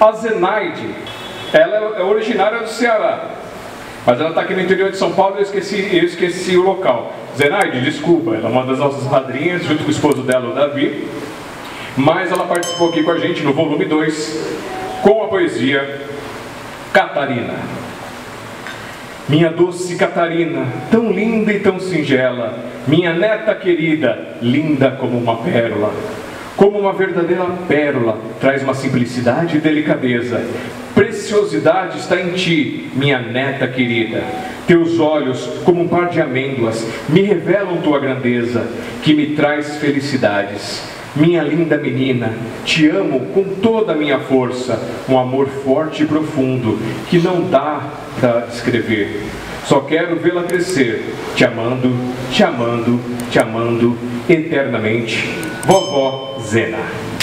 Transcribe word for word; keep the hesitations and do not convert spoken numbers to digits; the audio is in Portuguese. A Zenaide, ela é originária do Ceará, mas ela está aqui no interior de São Paulo e eu esqueci, eu esqueci o local. Zenaide, desculpa, ela é uma das nossas madrinhas, junto com o esposo dela, o Davi, mas ela participou aqui com a gente no volume dois, com a poesia Catarina. Minha doce Catarina, tão linda e tão singela, minha neta querida, linda como uma pérola. Como uma verdadeira pérola, traz uma simplicidade e delicadeza. Preciosidade está em ti, minha neta querida. Teus olhos, como um par de amêndoas, me revelam tua grandeza, que me traz felicidades. Minha linda menina, te amo com toda a minha força, um amor forte e profundo, que não dá para descrever. Só quero vê-la crescer, te amando, te amando, te amando eternamente. Vovó Zena.